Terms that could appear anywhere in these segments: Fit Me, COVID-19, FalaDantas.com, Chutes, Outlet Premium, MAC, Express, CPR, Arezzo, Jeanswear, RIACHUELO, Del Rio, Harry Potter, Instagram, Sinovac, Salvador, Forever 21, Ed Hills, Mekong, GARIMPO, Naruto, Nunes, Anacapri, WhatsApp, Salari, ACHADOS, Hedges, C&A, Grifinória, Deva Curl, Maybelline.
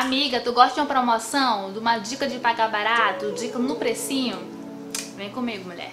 Amiga, tu gosta de uma promoção? De uma dica de pagar barato? Dica no precinho? Vem comigo, mulher.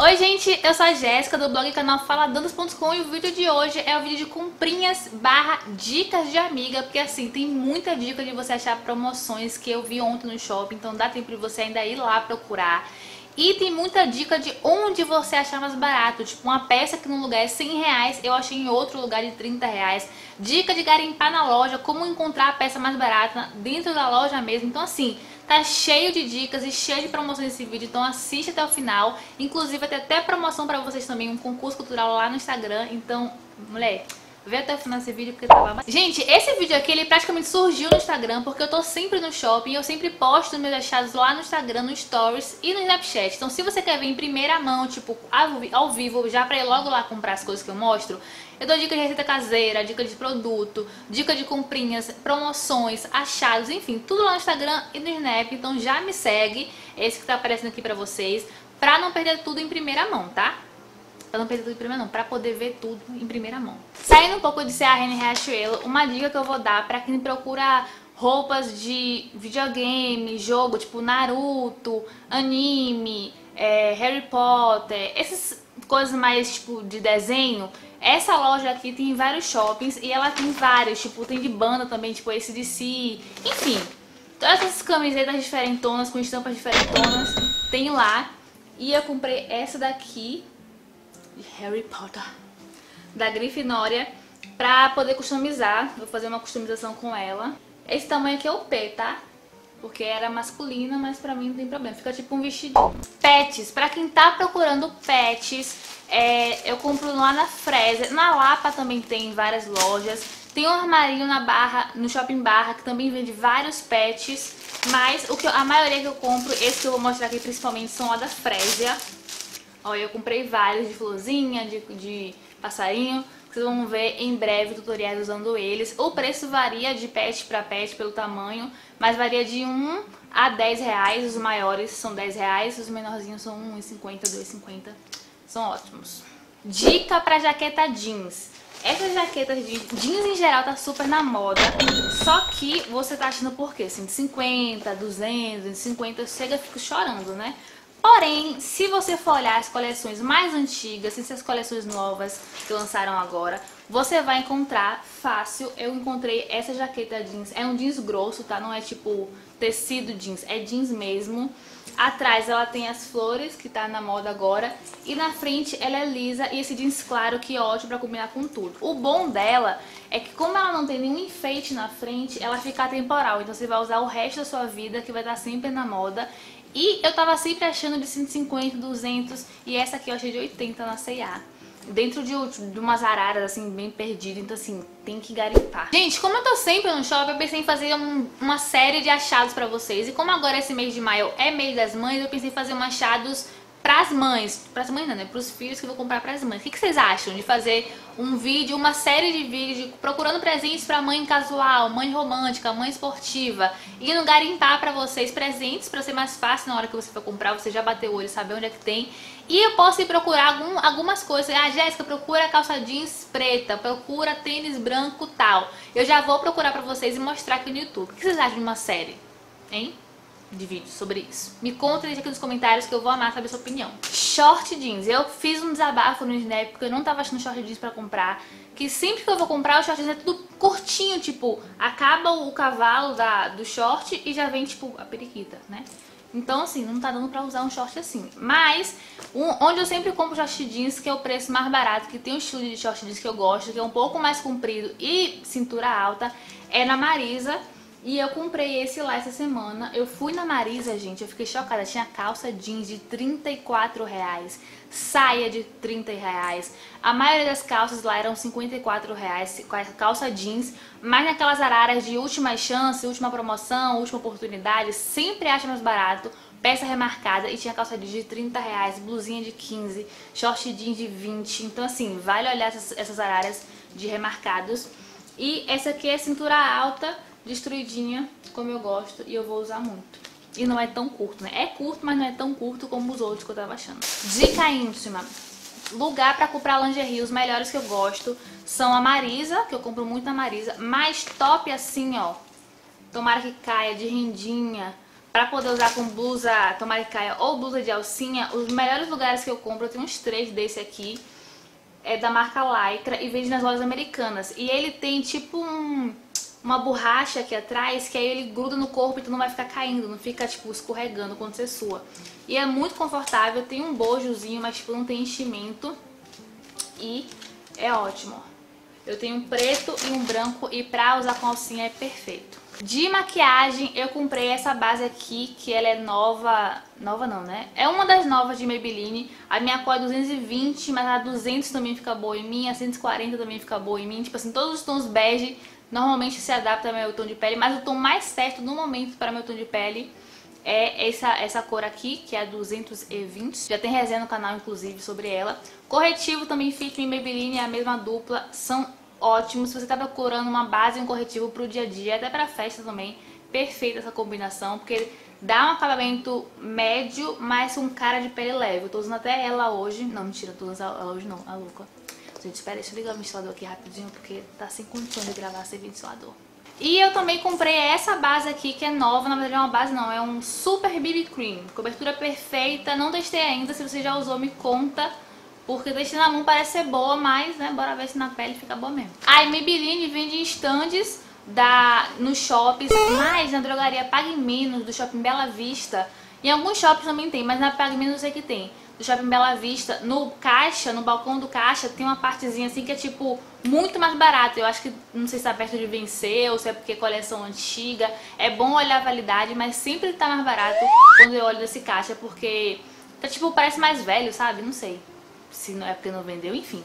Oi gente, eu sou a Jéssica do blog e canal FalaDantas.com e o vídeo de hoje é o vídeo de comprinhas barra dicas de amiga, porque assim, tem muita dica de você achar promoções que eu vi ontem no shopping, então dá tempo de você ainda ir lá procurar. E tem muita dica de onde você achar mais barato. Tipo, uma peça que num lugar é 100 reais, eu achei em outro lugar de 30 reais. Dica de garimpar na loja, como encontrar a peça mais barata dentro da loja mesmo. Então assim, tá cheio de dicas e cheio de promoções nesse vídeo, então assiste até o final. Inclusive, vai ter até promoção pra vocês também, um concurso cultural lá no Instagram. Então, mulher... Vê até o final desse vídeo porque tava... Gente, esse vídeo aqui, ele praticamente surgiu no Instagram, porque eu tô sempre no shopping, eu sempre posto meus achados lá no Instagram, no Stories e no Snapchat. Então se você quer ver em primeira mão, tipo, ao vivo, já pra ir logo lá comprar as coisas que eu mostro, eu dou dica de receita caseira, dica de produto, dica de comprinhas, promoções, achados, enfim, tudo lá no Instagram e no Snap. Então já me segue, esse que tá aparecendo aqui pra vocês, pra não perder tudo em primeira mão, tá? Eu não perdi tudo em primeira mão, pra poder ver tudo em primeira mão. Saindo um pouco de Riachuelo, uma dica que eu vou dar pra quem procura roupas de videogame, jogo, tipo Naruto, anime, Harry Potter, essas coisas mais tipo de desenho. Essa loja aqui tem vários shoppings e ela tem vários, tipo, tem de banda também, tipo esse de si, enfim. Todas essas camisetas diferentonas, com estampas diferentonas, tem lá. E eu comprei essa daqui, Harry Potter, da Grifinória, pra poder customizar. Vou fazer uma customização com ela. Esse tamanho aqui é o P, tá? Porque era masculina, mas pra mim não tem problema, fica tipo um vestidinho. Pets, pra quem tá procurando pets, eu compro lá na Fresia. Na Lapa também tem várias lojas. Tem um armarinho na Barra, no Shopping Barra, que também vende vários pets. Mas a maioria que eu compro, esse que eu vou mostrar aqui principalmente, são lá da Fresia. Olha, eu comprei vários de florzinha, de passarinho. Vocês vão ver em breve tutoriais usando eles. O preço varia de pet pra pet pelo tamanho, mas varia de 1 a 10 reais. Os maiores são 10 reais, os menorzinhos são 1,50, 2,50. São ótimos. Dica pra jaqueta jeans. Essas jaquetas de jeans em geral tá super na moda, só que você tá achando por quê? 150, 200, 250, chega, fico chorando, né? Porém, se você for olhar as coleções mais antigas, essas coleções novas que lançaram agora, você vai encontrar fácil. Eu encontrei essa jaqueta jeans, é um jeans grosso, tá? Não é tipo tecido jeans, é jeans mesmo. Atrás ela tem as flores, que tá na moda agora, e na frente ela é lisa, e esse jeans claro que é ótimo pra combinar com tudo. O bom dela é que como ela não tem nenhum enfeite na frente, ela fica atemporal, então você vai usar o resto da sua vida, que vai estar sempre na moda. E eu tava sempre achando de 150, 200, e essa aqui eu achei de 80 na C&A. Dentro de umas araras, assim, bem perdido, então assim, tem que garimpar. Gente, como eu tô sempre no shopping, eu pensei em fazer uma série de achados pra vocês. E como agora esse mês de maio é mês das mães, eu pensei em fazer um achados pras mães. Pras mães não, né? Pros filhos que eu vou comprar pras mães. O que vocês acham de fazer um vídeo, uma série de vídeos procurando presentes pra mãe casual, mãe romântica, mãe esportiva, e no garimpar pra vocês presentes, pra ser mais fácil na hora que você for comprar, você já bater o olho, saber onde é que tem. E eu posso ir procurar algumas coisas. Ah, Jéssica, procura calça jeans preta, procura tênis branco tal. Eu já vou procurar pra vocês e mostrar aqui no YouTube. O que vocês acham de uma série, hein? De vídeos sobre isso. Me conta aqui nos comentários que eu vou amar saber a sua opinião. Short jeans. Eu fiz um desabafo no Snap porque eu não tava achando short jeans pra comprar. Que sempre que eu vou comprar, o short jeans é tudo curtinho, tipo, acaba o cavalo do short e já vem, tipo, a periquita, né? Então, assim, não tá dando pra usar um short assim. Mas, onde eu sempre compro short jeans, que é o preço mais barato, que tem um estilo de short jeans que eu gosto, que é um pouco mais comprido e cintura alta, é na Marisa. E eu comprei esse lá essa semana. Eu fui na Marisa, gente, eu fiquei chocada. Tinha calça jeans de 34 reais, saia de 30 reais. A maioria das calças lá eram 54 reais, calça jeans. Mas naquelas araras de última chance, última promoção, última oportunidade, sempre acha mais barato. peça remarcada, e tinha calça de R$30, blusinha de 15, short jeans de 20. Então assim, vale olhar essas araras de remarcados. E essa aqui é cintura alta, destruidinha, como eu gosto, e eu vou usar muito. E não é tão curto, né? É curto, mas não é tão curto como os outros que eu tava achando. Dica íntima. Lugar pra comprar lingerie, os melhores que eu gosto são a Marisa, que eu compro muito na Marisa, mas top assim, ó. Tomara que caia, de rendinha, pra poder usar com blusa, tomara que caia, ou blusa de alcinha. Os melhores lugares que eu compro, eu tenho uns 3 desse aqui, é da marca Lycra e vende nas lojas americanas. E ele tem tipo uma borracha aqui atrás, que aí ele gruda no corpo, então não vai ficar caindo, não fica tipo escorregando quando você sua. E é muito confortável, tem um bojozinho, mas tipo não tem enchimento. E é ótimo, ó. Eu tenho um preto e um branco, e pra usar com alcinha é perfeito. De maquiagem, eu comprei essa base aqui, que ela é nova... Nova não, né? É uma das novas de Maybelline. A minha cor é 220, mas a 200 também fica boa em mim, a 140 também fica boa em mim. Tipo assim, todos os tons bege normalmente se adaptam ao meu tom de pele, mas o tom mais certo no momento para meu tom de pele é essa cor aqui, que é a 220. Já tem resenha no canal, inclusive, sobre ela. Corretivo também, Fit Me, Maybelline, é a mesma dupla, são ótimo. Se você tá procurando uma base e um corretivo pro dia a dia, até pra festa também, perfeita essa combinação, porque dá um acabamento médio, mas com cara de pele leve. Eu tô usando até ela hoje. Não, mentira, eu tô usando ela hoje não, a louca. Gente, espera, deixa eu ligar o ventilador aqui rapidinho, porque tá sem condições de gravar sem ventilador. E eu também comprei essa base aqui, que é nova. Na verdade não é uma base não, é um super BB Cream. Cobertura perfeita, não testei ainda. Se você já usou, me conta, porque testei na mão, parece ser boa, mas, né, bora ver se na pele fica boa mesmo. A Maybelline vende em estandes nos shoppings, mas na drogaria Pague Menos, do Shopping Bela Vista. Em alguns shoppings também tem, mas na Pague Menos eu sei que tem. Do Shopping Bela Vista, no caixa, no balcão do caixa, tem uma partezinha assim que é tipo muito mais barata. Eu acho que, não sei se tá perto de vencer ou se é porque é coleção antiga. É bom olhar a validade, mas sempre tá mais barato quando eu olho desse caixa, porque tá tipo, parece mais velho, sabe? Não sei se não é porque não vendeu, enfim.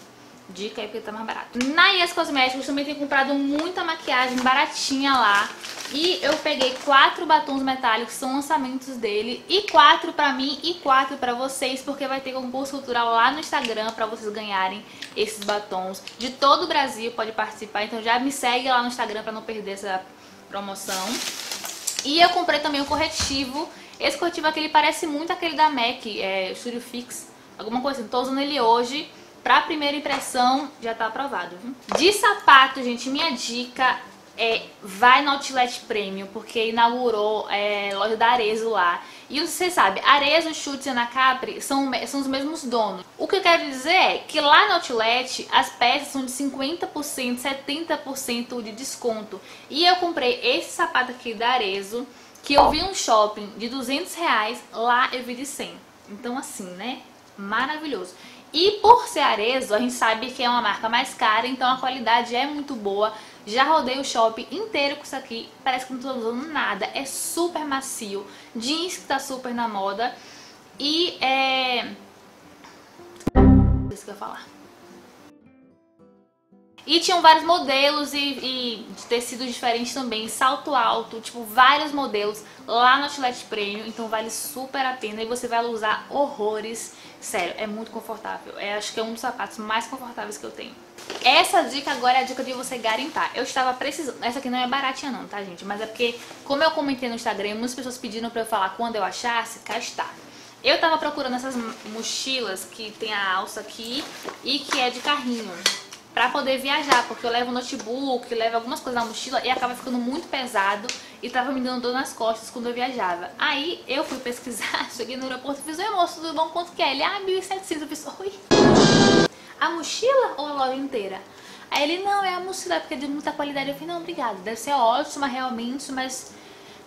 Dica aí, porque tá mais barato. Na IAS Cosméticos também tem comprado muita maquiagem baratinha lá. E eu peguei 4 batons metálicos, são lançamentos dele. E 4 pra mim e 4 pra vocês, porque vai ter concurso cultural lá no Instagram pra vocês ganharem esses batons. De todo o Brasil pode participar, então já me segue lá no Instagram pra não perder essa promoção. E eu comprei também o corretivo. Esse corretivo aqui, ele parece muito aquele da MAC, Studio Fix, alguma coisa assim. Tô usando ele hoje. Pra primeira impressão, já tá aprovado, viu? De sapato, gente, minha dica é vai no Outlet Premium, porque inaugurou loja da Arezzo lá. E você sabe, Arezzo, Chutes e Anacapri são os mesmos donos. O que eu quero dizer é que lá no Outlet as peças são de 50%, 70% de desconto. E eu comprei esse sapato aqui da Arezzo, que eu vi um shopping de R$200, lá eu vi de 100. Então assim, né? Maravilhoso. E por ser Arezzo, a gente sabe que é uma marca mais cara, então a qualidade é muito boa. Já rodei o shopping inteiro com isso aqui, parece que não tô usando nada, é super macio. Jeans, que tá super na moda. E isso que eu ia falar. E tinham vários modelos e de tecidos diferentes também, salto alto, tipo vários modelos lá no Outlet Premium, então vale super a pena e você vai usar horrores. Sério, é muito confortável, acho que é um dos sapatos mais confortáveis que eu tenho. Essa dica agora é a dica de você garimpar. Eu estava precisando, essa aqui não é baratinha não, tá gente? Mas é porque, como eu comentei no Instagram, muitas pessoas pediram pra eu falar quando eu achasse, cá está. Eu tava procurando essas mochilas que tem a alça aqui e que é de carrinho, pra poder viajar, porque eu levo notebook, levo algumas coisas na mochila e acaba ficando muito pesado e tava me dando dor nas costas quando eu viajava. Aí eu fui pesquisar, cheguei no aeroporto e fiz: "Oi moço, tudo bom? Quanto que é?" Ele: "Ah, 1.700, eu fiz: "Oi? A mochila ou a loja inteira?" Aí ele: "Não, é a mochila, porque é de muita qualidade." Eu falei: "Não, obrigado, deve ser ótima realmente, mas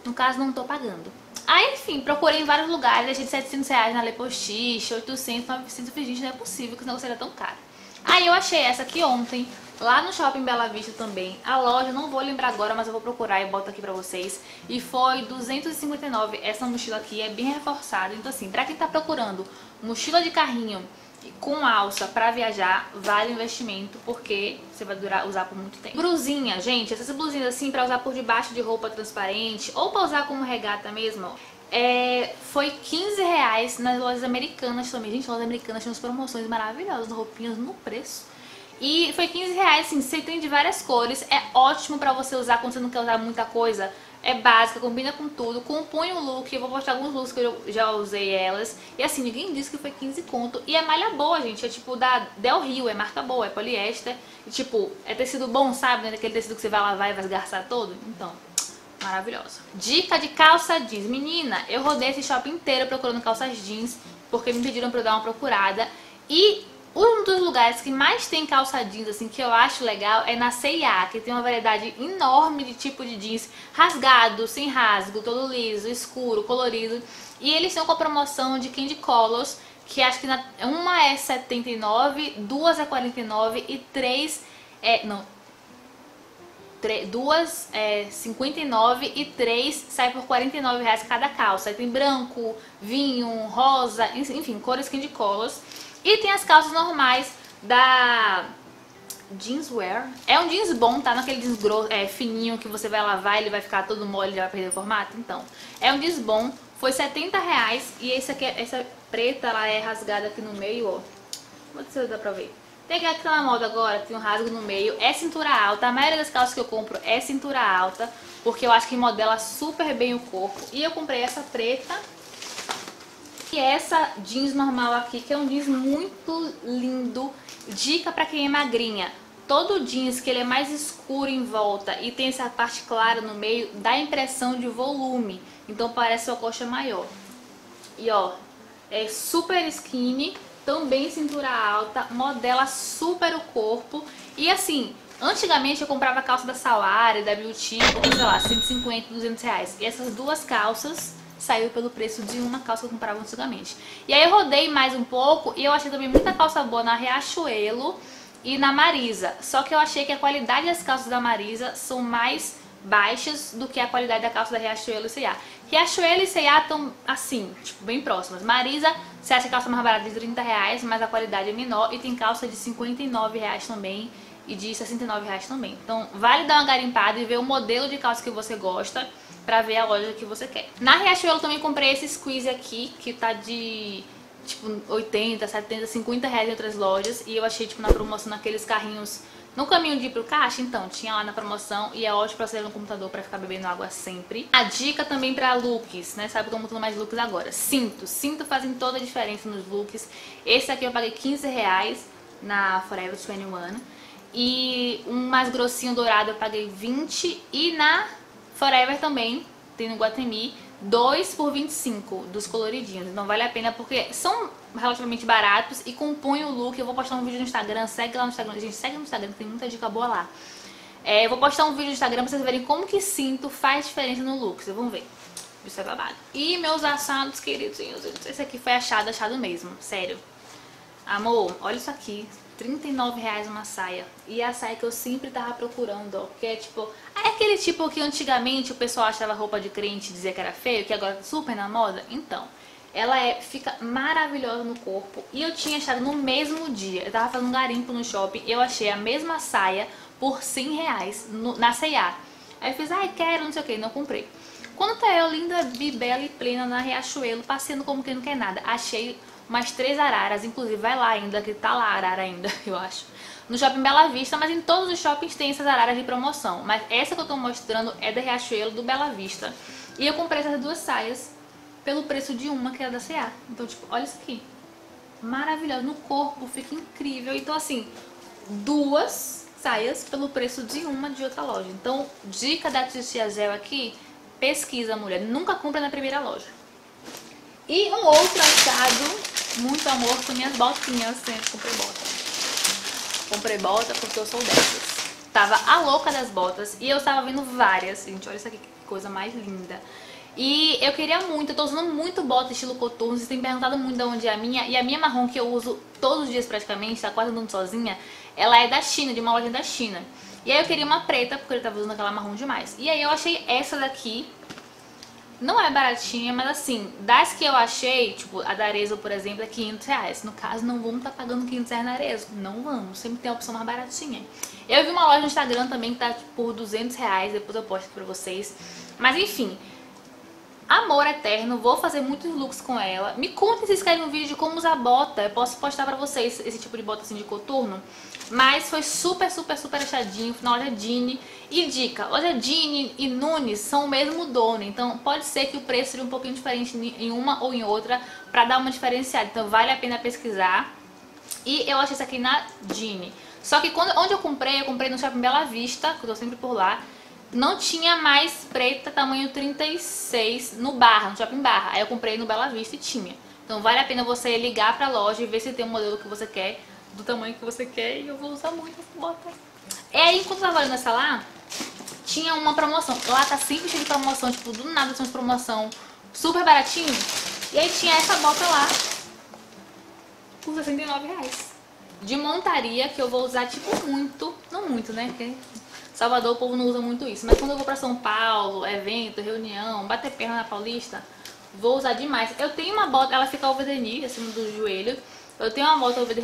no caso não tô pagando." Aí, enfim, procurei em vários lugares, achei de R$700 na Lepostiche, 800, 900, eu falei: "Gente, não é possível que esse negócio era tão caro." Aí eu achei essa aqui ontem, lá no Shopping Bela Vista também. A loja, não vou lembrar agora, mas eu vou procurar e boto aqui pra vocês. E foi R$259 essa mochila aqui, é bem reforçada. Então assim, pra quem tá procurando mochila de carrinho com alça pra viajar, vale o investimento, porque você vai usar por muito tempo. Blusinha, gente, essas blusinhas assim pra usar por debaixo de roupa transparente ou pra usar como regata mesmo, Foi R$15 nas lojas americanas também. Gente, lojas americanas tinham as promoções maravilhosas, roupinhas no preço. E foi R$15, assim, você tem de várias cores. É ótimo pra você usar quando você não quer usar muita coisa. É básica, combina com tudo, compõe o look. Eu vou postar alguns looks que eu já usei elas. E assim, ninguém disse que foi 15 conto. E é malha boa, gente. É tipo da Del Rio, é marca boa, é poliéster. E tipo, é tecido bom, sabe? Né? Aquele tecido que você vai lavar e vai esgarçar todo. Então, maravilhosa. Dica de calça jeans. Menina, eu rodei esse shopping inteiro procurando calças jeans, porque me pediram pra eu dar uma procurada. E um dos lugares que mais tem calça jeans, assim, que eu acho legal é na C&A, que tem uma variedade enorme de tipo de jeans, rasgado, sem rasgo, todo liso, escuro, colorido. E eles estão com a promoção de candy colors, que acho que uma é R$79, duas é R$49 e duas é R$59 e três sai por R$49 cada calça. Aí tem branco, vinho, rosa, enfim, cores candy colors. E tem as calças normais da Jeanswear. É um jeans bom, tá? Naquele jeans grosso, fininho, que você vai lavar, ele vai ficar todo mole, ele vai perder o formato. Então, é um jeans bom. Foi R$70. E esse aqui, essa preta, ela é rasgada aqui no meio, ó. Vou ver se dá pra ver. Tem aquela moda agora, tem um rasgo no meio. É cintura alta. A maioria das calças que eu compro é cintura alta, porque eu acho que modela super bem o corpo. E eu comprei essa preta. E essa jeans normal aqui, que é um jeans muito lindo. Dica pra quem é magrinha: todo jeans que ele é mais escuro em volta e tem essa parte clara no meio, dá a impressão de volume, então parece uma coxa maior. E ó, é super skinny, também cintura alta, modela super o corpo. E assim, antigamente eu comprava calça da Salari, da Beauty, por, sei lá, R$150, R$200. E essas duas calças saiu pelo preço de uma calça que eu comprava antigamente. E aí eu rodei mais um pouco e eu achei também muita calça boa na Riachuelo e na Marisa. Só que eu achei que a qualidade das calças da Marisa são mais baixas do que a qualidade da calça da Riachuelo e C&A. Riachuelo e C&A estão assim, tipo, bem próximas. Marisa, você acha a calça mais barata de R$30, mas a qualidade é menor. E tem calça de R$59 também e de R$69 também. Então vale dar uma garimpada e ver o modelo de calça que você gosta, pra ver a loja que você quer. Na Riachuelo eu também comprei esse squeeze aqui, que tá de tipo R$80, R$70, R$50 em outras lojas. E eu achei tipo na promoção, naqueles carrinhos, no caminho de ir pro caixa, então tinha lá na promoção. E é ótimo pra sair no computador, pra ficar bebendo água sempre. A dica também pra looks, né? Sabe que eu tô montando mais looks agora. Cinto fazem toda a diferença nos looks. Esse aqui eu paguei R$15 na Forever 21. E um mais grossinho dourado eu paguei R$20. E na Forever também, tem no Guatemi, 2 por R$25, dos coloridinhos. Então vale a pena porque são relativamente baratos e compõem o look. Eu vou postar um vídeo no Instagram, segue lá no Instagram. Gente, segue no Instagram, tem muita dica boa lá. Eu vou postar um vídeo no Instagram pra vocês verem como que cinto faz diferença no look, vocês vão ver. Isso é babado. E meus achados, queridinhos, esse aqui foi achado mesmo, sério. Amor, olha isso aqui. R$39 uma saia. E a saia que eu sempre tava procurando, ó. Que é tipo, é aquele tipo que antigamente o pessoal achava roupa de crente e dizia que era feio, que agora tá super na moda. Então, ela fica maravilhosa no corpo. E eu tinha achado no mesmo dia. Eu tava fazendo um garimpo no shopping. Eu achei a mesma saia por R$100 na C&A. Aí eu fiz, quero, não sei o que, não comprei. Quanto a eu, linda, bibela e plena na Riachuelo, passeando como quem não quer nada. Achei umas 3 araras, inclusive vai lá ainda, que tá lá a arara ainda, eu acho, no Shopping Bela Vista, mas em todos os shoppings tem essas araras de promoção. Mas essa que eu tô mostrando é da Riachuelo, do Bela Vista. E eu comprei essas duas saias pelo preço de uma, que é da C&A. Então, tipo, olha isso aqui. Maravilhosa, no corpo, fica incrível. Então, assim, duas saias pelo preço de uma de outra loja. Então, dica da Titia Zéu aqui, pesquisa, mulher. Nunca compra na primeira loja. E um outro achado, muito amor, com minhas botinhas. Sempre comprei bota. Comprei bota porque eu sou dessas. Tava a louca das botas e eu tava vendo várias. Gente, olha isso aqui, que coisa mais linda. E eu queria muito, eu tô usando muito bota estilo coturno. Vocês têm perguntado muito de onde é a minha. E a minha marrom, que eu uso todos os dias praticamente, tá quase andando sozinha, ela é da China, de uma loja da China. E aí eu queria uma preta, porque eu tava usando aquela marrom demais. E aí eu achei essa daqui. Não é baratinha, mas assim, das que eu achei, tipo, a da Arezzo, por exemplo, é R$500. No caso, não vamos estar pagando R$500 na Arezzo. Não vamos, sempre tem a opção mais baratinha. Eu vi uma loja no Instagram também que tá por R$200, depois eu posto pra vocês. Mas enfim, Amor eterno, vou fazer muitos looks com ela. Me contem se vocês querem um vídeo de como usar bota. Eu posso postar pra vocês esse tipo de bota assim de coturno. Mas foi super, super, super achadinho. Na loja Dine. E dica, loja Dine e Nunes são o mesmo dono. Então pode ser que o preço seja um pouquinho diferente em uma ou em outra, pra dar uma diferenciada. Então vale a pena pesquisar. E eu achei isso aqui na Dine. Só que onde eu comprei no shopping Bela Vista, que eu tô sempre por lá. Não tinha mais preta tamanho 36 no Barra, no shopping Barra. Aí eu comprei no Bela Vista e tinha. Então vale a pena você ligar pra loja e ver se tem um modelo que você quer, do tamanho que você quer. E eu vou usar muito essa bota. E aí, enquanto eu tava olhando essa lá, tinha uma promoção. Lá tá sempre cheio de promoção, tipo, do nada são de promoção, super baratinho. E aí tinha essa bota lá, por R$69. De montaria, que eu vou usar, tipo, muito. Não muito, né? Porque Salvador o povo não usa muito isso, mas quando eu vou pra São Paulo, evento, reunião, bater perna na Paulista, vou usar demais. Eu tenho uma bota, ela fica over the knee, acima do joelho. Eu tenho uma bota over the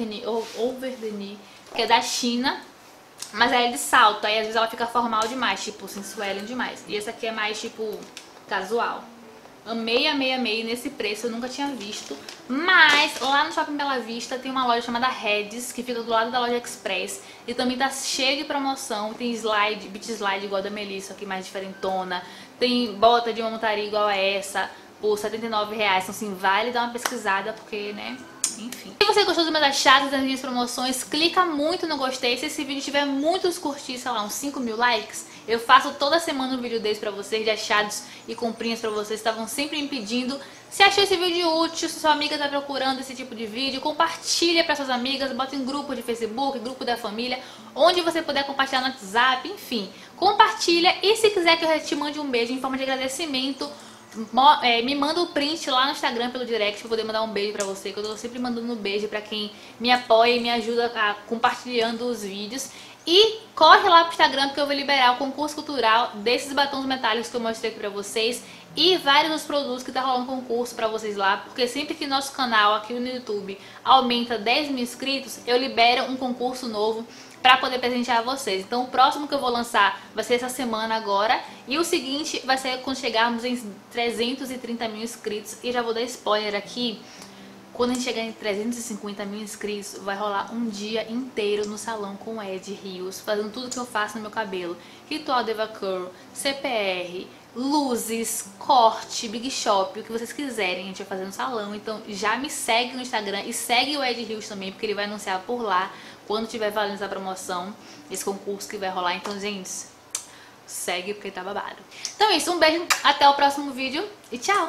knee que é da China, mas ela é de salto, aí às vezes ela fica formal demais, tipo, sensual demais. E essa aqui é mais, tipo, casual. Amei, amei, amei. Nesse preço eu nunca tinha visto. Mas lá no shopping Bela Vista tem uma loja chamada Hedges, que fica do lado da loja Express. E também tá cheia de promoção. Tem slide, beach slide igual a da Melissa, aqui mais diferentona. Tem bota de uma montaria igual a essa, por R$79. Então assim, vale dar uma pesquisada, porque, né, enfim. Se você gostou dos meus achados, das minhas promoções, clica muito no gostei. Se esse vídeo tiver muitos curtir, sei lá, uns 5.000 likes, eu faço toda semana um vídeo desse pra vocês, de achados e comprinhas pra vocês que estavam sempre me pedindo. Se achou esse vídeo útil, se sua amiga tá procurando esse tipo de vídeo, compartilha pra suas amigas, bota em grupo de Facebook, grupo da família, onde você puder compartilhar no WhatsApp, enfim. Compartilha e se quiser que eu te mande um beijo em forma de agradecimento, me manda o print lá no Instagram pelo direct pra eu poder mandar um beijo pra você, que eu tô sempre mandando um beijo pra quem me apoia e me ajuda compartilhando os vídeos. E corre lá pro Instagram, porque eu vou liberar o concurso cultural desses batons metálicos que eu mostrei aqui pra vocês e vários dos produtos que tá rolando concurso pra vocês lá, porque sempre que nosso canal aqui no YouTube aumenta 10.000 inscritos, eu libero um concurso novo pra poder presentear vocês. Então o próximo que eu vou lançar vai ser essa semana agora. E o seguinte vai ser quando chegarmos em 330.000 inscritos. E já vou dar spoiler aqui. Quando a gente chegar em 350.000 inscritos, vai rolar um dia inteiro no salão com o Ed Hills, fazendo tudo que eu faço no meu cabelo. Ritual Deva Curl, CPR, luzes, corte, big shop, o que vocês quiserem, a gente vai fazer no salão. Então já me segue no Instagram e segue o Ed Hills também, porque ele vai anunciar por lá quando tiver valendo essa promoção, esse concurso que vai rolar. Então, gente, segue porque tá babado. Então é isso, um beijo, até o próximo vídeo e tchau!